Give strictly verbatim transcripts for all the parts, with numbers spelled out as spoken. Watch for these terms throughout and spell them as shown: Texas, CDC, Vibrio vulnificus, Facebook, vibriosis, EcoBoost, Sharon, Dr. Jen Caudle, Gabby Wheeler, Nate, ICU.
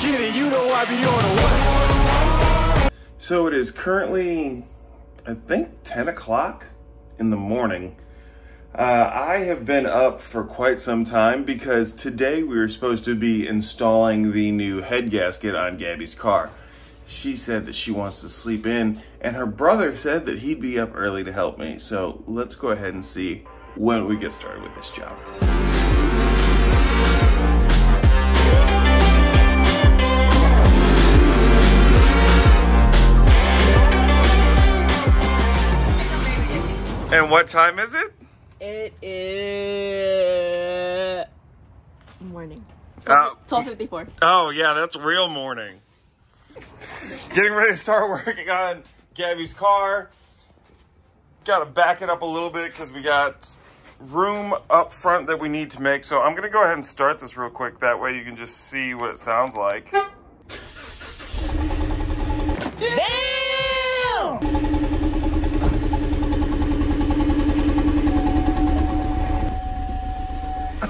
get it, you know I be on the way. So it is currently, I think, ten o'clock in the morning. Uh, I have been up for quite some time because today we were supposed to be installing the new head gasket on Gabby's car. She said that she wants to sleep in, and her brother said that he'd be up early to help me. So let's go ahead and see when we get started with this job. And what time is it? It is morning. twelve fifty-four. Oh yeah, that's real morning. Getting ready to start working on Gabby's car. Gotta back it up a little bit because we got room up front that we need to make. So I'm gonna go ahead and start this real quick. That way you can just see what it sounds like. Damn!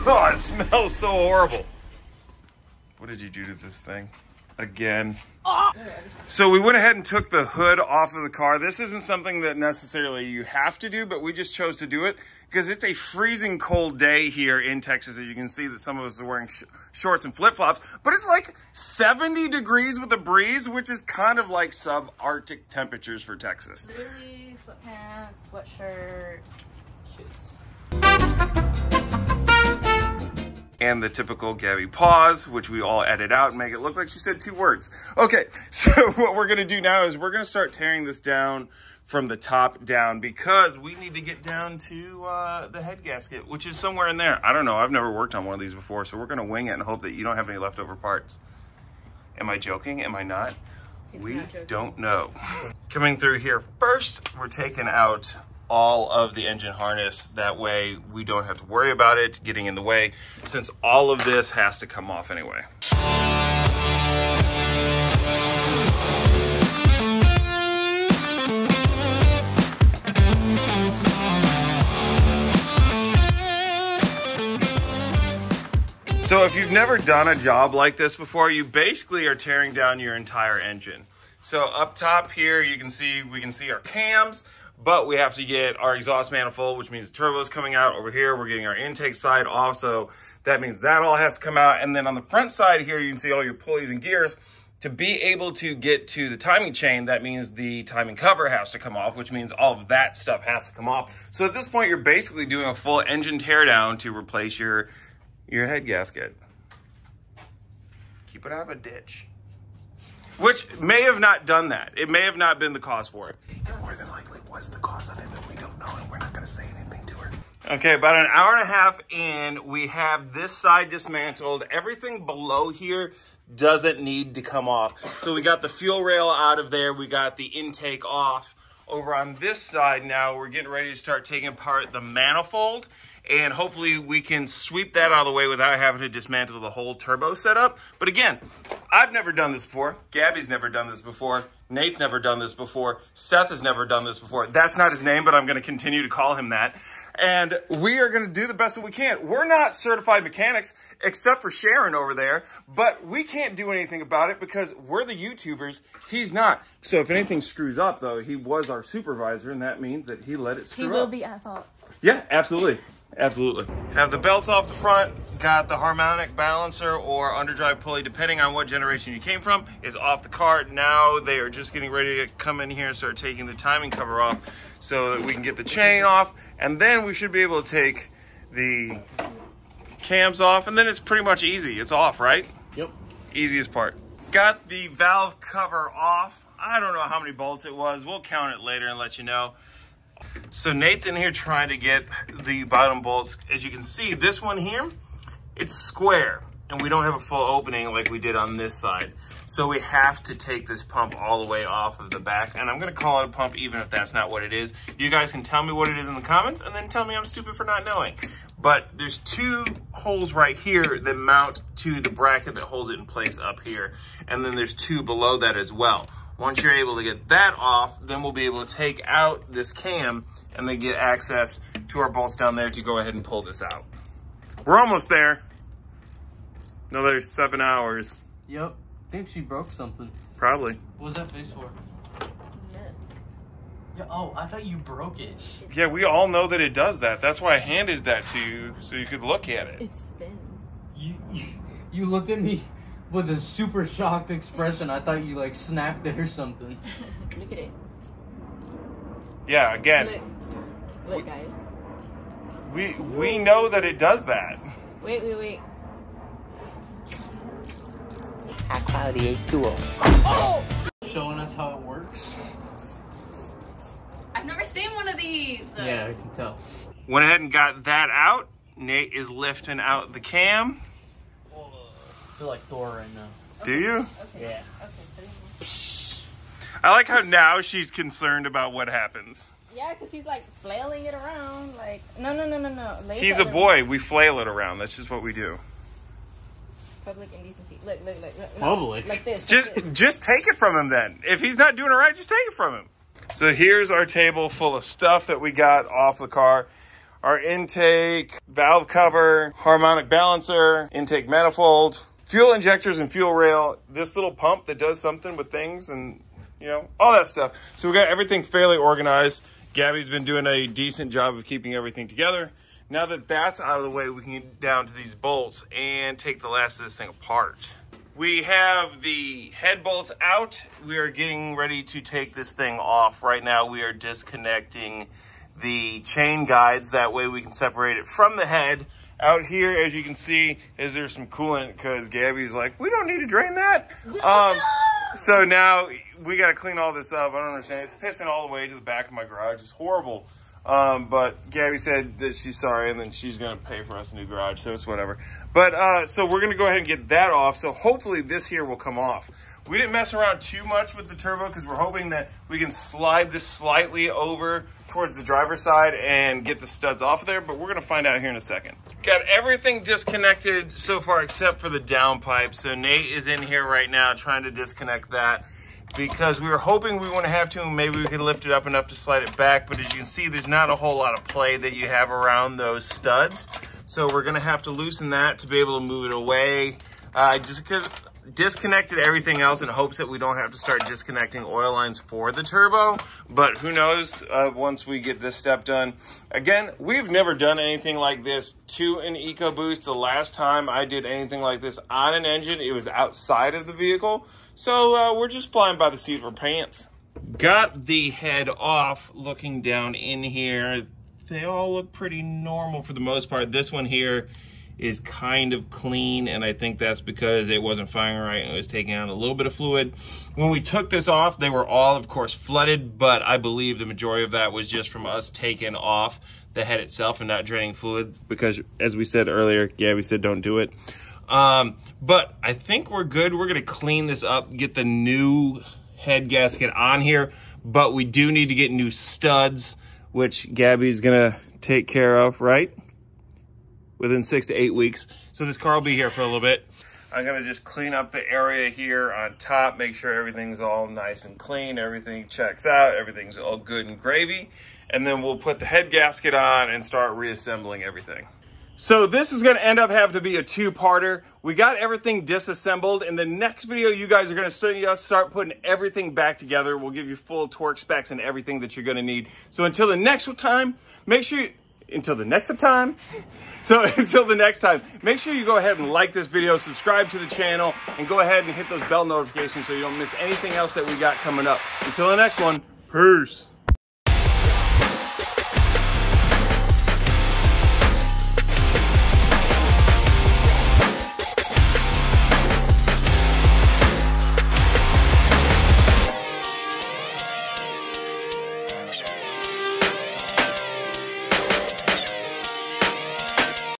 Oh, it smells so horrible. What did you do to this thing? Again. Oh. So we went ahead and took the hood off of the car. This isn't something that necessarily you have to do, but we just chose to do it because it's a freezing cold day here in Texas. As you can see that some of us are wearing sh shorts and flip-flops, but it's like seventy degrees with a breeze, which is kind of like sub-Arctic temperatures for Texas. Really, sweatpants, sweatshirt, shoes. And the typical Gabby pause, which we all edit out and make it look like she said two words. Okay, so what we're gonna do now is we're gonna start tearing this down from the top down because we need to get down to uh, the head gasket, which is somewhere in there. I don't know, I've never worked on one of these before, so we're gonna wing it and hope that you don't have any leftover parts. Am I joking, am I not? He's we not joking. Don't know. Coming through here first, we're taking out all of the engine harness. That way we don't have to worry about it getting in the way since all of this has to come off anyway. So if you've never done a job like this before, you basically are tearing down your entire engine. So up top here, you can see, we can see our cams, but we have to get our exhaust manifold, which means the turbo's coming out over here. We're getting our intake side off, so that means that all has to come out. And then on the front side here, you can see all your pulleys and gears. To be able to get to the timing chain, that means the timing cover has to come off, which means all of that stuff has to come off. So at this point, you're basically doing a full engine teardown to replace your, your head gasket. Keep it out of a ditch. Which may have not done that. It may have not been the cause for it. And more than likely was the cause of it, but we don't know and we're not gonna say anything to her. Okay, about an hour and a half in, we have this side dismantled. Everything below here doesn't need to come off. So we got the fuel rail out of there. We got the intake off. Over on this side now, we're getting ready to start taking apart the manifold. And hopefully we can sweep that out of the way without having to dismantle the whole turbo setup. But again, I've never done this before. Gabby's never done this before. Nate's never done this before. Seth has never done this before. That's not his name, but I'm gonna continue to call him that. And we are gonna do the best that we can. We're not certified mechanics, except for Sharon over there, but we can't do anything about it because we're the YouTubers, he's not. So if anything screws up though, he was our supervisor and that means that he let it screw up. He will up. be at fault. Yeah, absolutely. Absolutely. Have the belts off the front, got the harmonic balancer or underdrive pulley, depending on what generation you came from, is off the car. Now they are just getting ready to come in here and start taking the timing cover off so that we can get the chain off. And then we should be able to take the cams off. And then it's pretty much easy. It's off, right? Yep. Easiest part. Got the valve cover off. I don't know how many bolts it was. We'll count it later and let you know. So Nate's in here trying to get the bottom bolts. As you can see, this one here, it's square and we don't have a full opening like we did on this side. So we have to take this pump all the way off of the back, and I'm gonna call it a pump even if that's not what it is. You guys can tell me what it is in the comments and then tell me I'm stupid for not knowing. But there's two holes right here that mount to the bracket that holds it in place up here. And then there's two below that as well. Once you're able to get that off, then we'll be able to take out this cam and then get access to our bolts down there to go ahead and pull this out. We're almost there. Another seven hours. Yep. I think she broke something. Probably. What was that face for? Yeah, oh, I thought you broke it. Yeah, we all know that it does that. That's why I handed that to you so you could look at it. It spins. You, you, you looked at me with a super shocked expression. I thought you, like, snapped it or something. Look at it. Yeah, again. Look, look we, guys. We, we know that it does that. Wait, wait, wait. High quality duo. Oh! Showing us how it works. I've never seen one of these. Yeah, I can tell. Went ahead and got that out. Nate is lifting out the cam. I feel like Thor right now. Okay. Do you? Okay. Yeah. Okay. I like how now she's concerned about what happens. Yeah, because he's like flailing it around. Like, no, no, no, no, no. Lay he's a boy. Around. We flail it around. That's just what we do. Public indecency. Look, look, look. look Public. Like this. Just, like this. Just take it from him then. If he's not doing it right, just take it from him. So here's our table full of stuff that we got off the car. Our intake, valve cover, harmonic balancer, intake manifold, fuel injectors and fuel rail, this little pump that does something with things and, you know, all that stuff. So we got everything fairly organized. Gabby's been doing a decent job of keeping everything together. Now that that's out of the way, we can get down to these bolts and take the last of this thing apart. We have the head bolts out. We are getting ready to take this thing off. Right now we are disconnecting the chain guides. That way we can separate it from the head. Out here, as you can see, is there some coolant because Gabby's like, we don't need to drain that. Um, so now we gotta clean all this up. I don't understand. It's pissing all the way to the back of my garage. It's horrible. Um, but Gabby said that she's sorry and then she's going to pay for us a new garage, so it's whatever. But, uh, so we're going to go ahead and get that off. So hopefully this here will come off. We didn't mess around too much with the turbo because we're hoping that we can slide this slightly over towards the driver's side and get the studs off of there, but we're going to find out here in a second. Got everything disconnected so far except for the downpipe. So Nate is in here right now trying to disconnect that, because we were hoping we wouldn't have to, and maybe we could lift it up enough to slide it back. But as you can see, there's not a whole lot of play that you have around those studs. So we're gonna have to loosen that to be able to move it away. Uh, just because disconnected everything else in hopes that we don't have to start disconnecting oil lines for the turbo. But who knows, uh, once we get this step done. Again, we've never done anything like this to an EcoBoost. The last time I did anything like this on an engine, it was outside of the vehicle. So uh, we're just flying by the seat of our pants. Got the head off, looking down in here. They all look pretty normal for the most part. This one here is kind of clean, and I think that's because it wasn't firing right and it was taking out a little bit of fluid. When we took this off, they were all, of course, flooded, but I believe the majority of that was just from us taking off the head itself and not draining fluid because, as we said earlier, Gabby said don't do it. Um, but I think we're good. We're going to clean this up, get the new head gasket on here, but we do need to get new studs, which Gabby's going to take care of, right? Within six to eight weeks. So this car will be here for a little bit. I'm going to just clean up the area here on top, make sure everything's all nice and clean. Everything checks out. Everything's all good and gravy. And then we'll put the head gasket on and start reassembling everything. So this is going to end up having to be a two-parter. We got everything disassembled. In the next video, you guys are going to see us start putting everything back together. We'll give you full torque specs and everything that you're going to need. So until the next time, make sure you... Until the next time. So until the next time, make sure you go ahead and like this video, subscribe to the channel, and go ahead and hit those bell notifications so you don't miss anything else that we got coming up. Until the next one, peace.